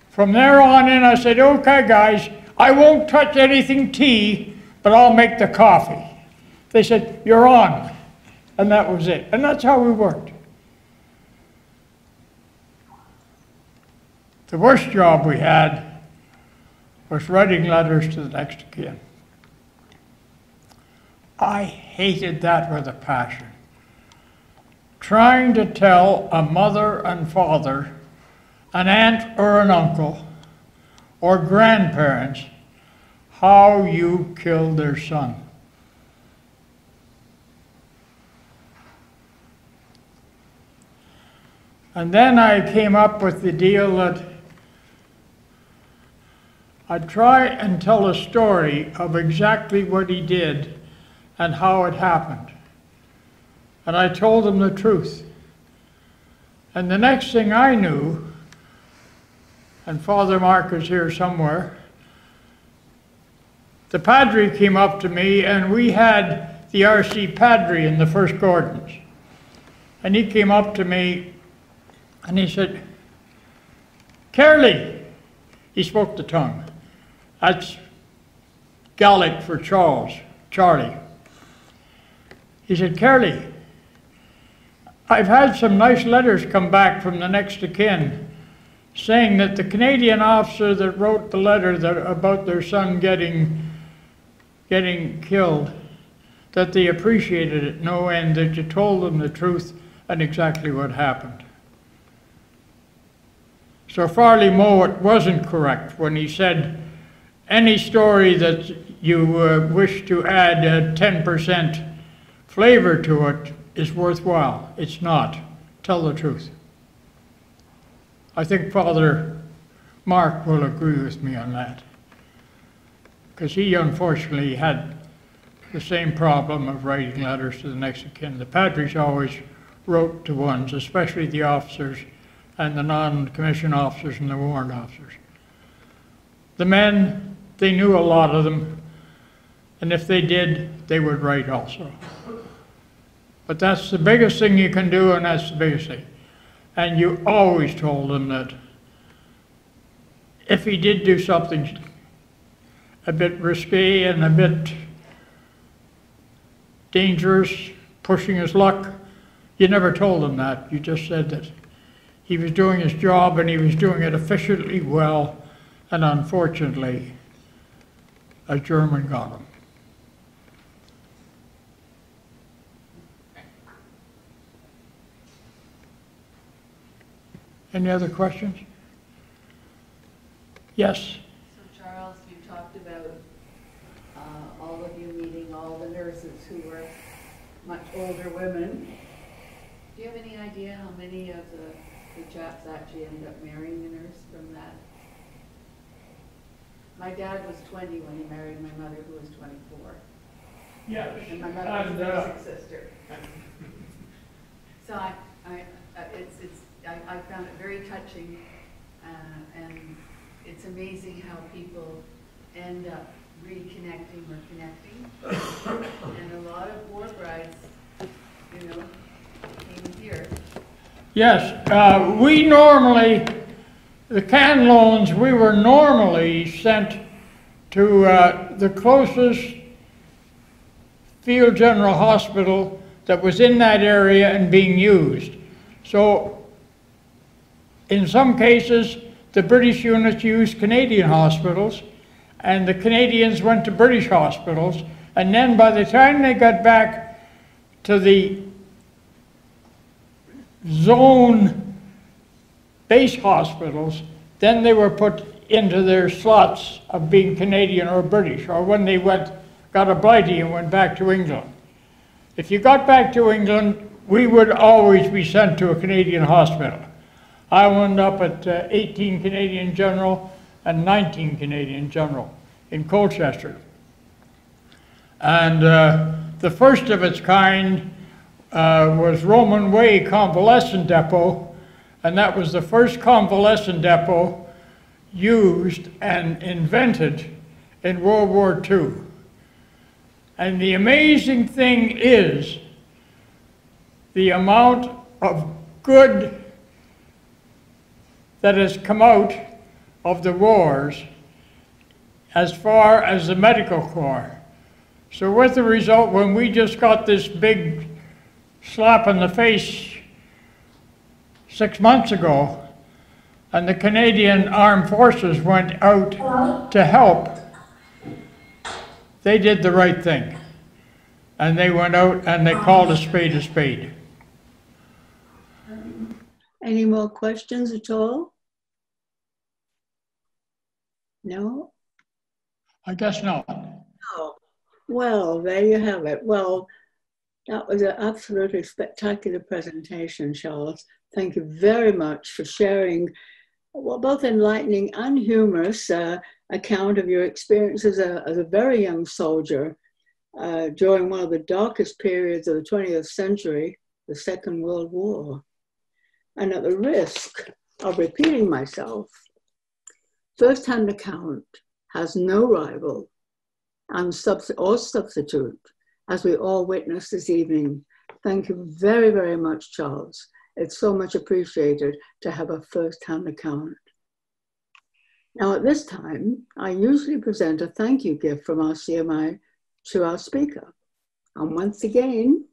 From there on in, I said, okay, guys, I won't touch anything tea, but I'll make the coffee. They said, you're on. And that was it. And that's how we worked. The worst job we had was writing letters to the next of kin. I hated that with a passion. Trying to tell a mother and father, an aunt or an uncle, or grandparents, how you killed their son. And then I came up with the deal that I'd try and tell a story of exactly what he did and how it happened. And I told him the truth. And the next thing I knew, and Father Mark is here somewhere, the Padre came up to me and we had the R C Padre in the first Gordons. And he came up to me and he said, Carly, he spoke the tongue. That's Gaelic for Charles, Charlie. He said, Carly, I've had some nice letters come back from the next of kin saying that the Canadian officer that wrote the letter that, about their son getting, getting killed, that they appreciated it no end, that you told them the truth and exactly what happened. So Farley Mowat wasn't correct when he said any story that you uh, wish to add ten percent uh, flavor to it is worthwhile. It's not. Tell the truth. I think Father Mark will agree with me on that, because he unfortunately had the same problem of writing letters to the next of kin. The Padres always wrote to ones, especially the officers and the non-commissioned officers and the warrant officers. The men, they knew a lot of them, and if they did, they would write also. But that's the biggest thing you can do, and that's the biggest thing. And you always told them that if he did do something a bit risky and a bit dangerous, pushing his luck, you never told him that. You just said that he was doing his job and he was doing it efficiently well, and unfortunately, a German got him. Any other questions? Yes? So Charles, you talked about uh, all of you meeting all the nurses who were much older women. Do you have any idea how many of the The chaps actually ended up marrying a nurse from that? My dad was twenty when he married my mother, who was twenty-four. Yeah, and my mother was my uh, sister. So I, I, uh, it's, it's, I, I found it very touching, uh, and it's amazing how people end up reconnecting or connecting. And a lot of war brides, you know, came here. Yes, uh, we normally, the CANLOANs, we were normally sent to uh, the closest field general hospital that was in that area and being used. So in some cases, the British units used Canadian hospitals, and the Canadians went to British hospitals, and then by the time they got back to the zone base hospitals, then they were put into their slots of being Canadian or British, or when they went, got a blighty and went back to England. If you got back to England, we would always be sent to a Canadian hospital. I wound up at uh, eighteen Canadian General and nineteen Canadian General in Colchester. And uh, the first of its kind uh, was Roman Way Convalescent Depot, and that was the first convalescent depot used and invented in World War Two. And the amazing thing is the amount of good that has come out of the wars as far as the medical corps. So with the result, when we just got this big slap in the face six months ago, and the Canadian Armed Forces went out to help, they did the right thing. And they went out and they called a spade a spade. Any more questions at all? No? I guess not. No. Well, there you have it. Well, that was an absolutely spectacular presentation, Charles. Thank you very much for sharing, well, both enlightening and humorous uh, account of your experience as a, as a very young soldier uh, during one of the darkest periods of the twentieth century, the Second World War. And at the risk of repeating myself, first-hand account has no rival and subs or substitute, as we all witnessed this evening. Thank you very, very much, Charles. It's so much appreciated to have a first-hand account. Now at this time, I usually present a thank you gift from R C M I to our speaker. And once again,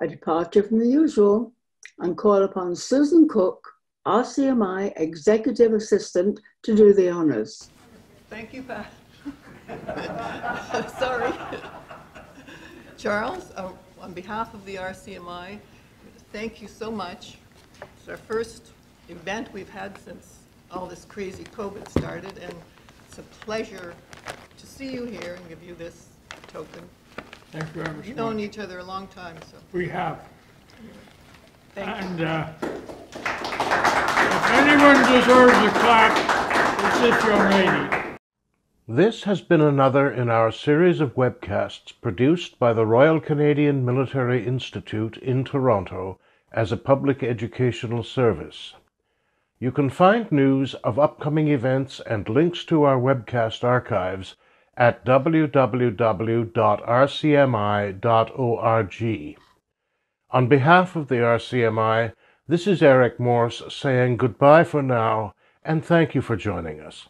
a departure from the usual, and call upon Susan Cook, R C M I Executive Assistant, to do the honors. Thank you, Pat. I'm sorry. Charles, uh, on behalf of the R C M I, thank you so much. It's our first event we've had since all this crazy COVID started, and it's a pleasure to see you here and give you this token. Thank you very much. We've known each other a long time, so. We have. Anyway, thank and, you. And uh, if anyone deserves a clap, it's this young lady. This has been another in our series of webcasts produced by the Royal Canadian Military Institute in Toronto as a public educational service. You can find news of upcoming events and links to our webcast archives at w w w dot r c m i dot org. On behalf of the R C M I, this is Eric Morse saying goodbye for now, and thank you for joining us.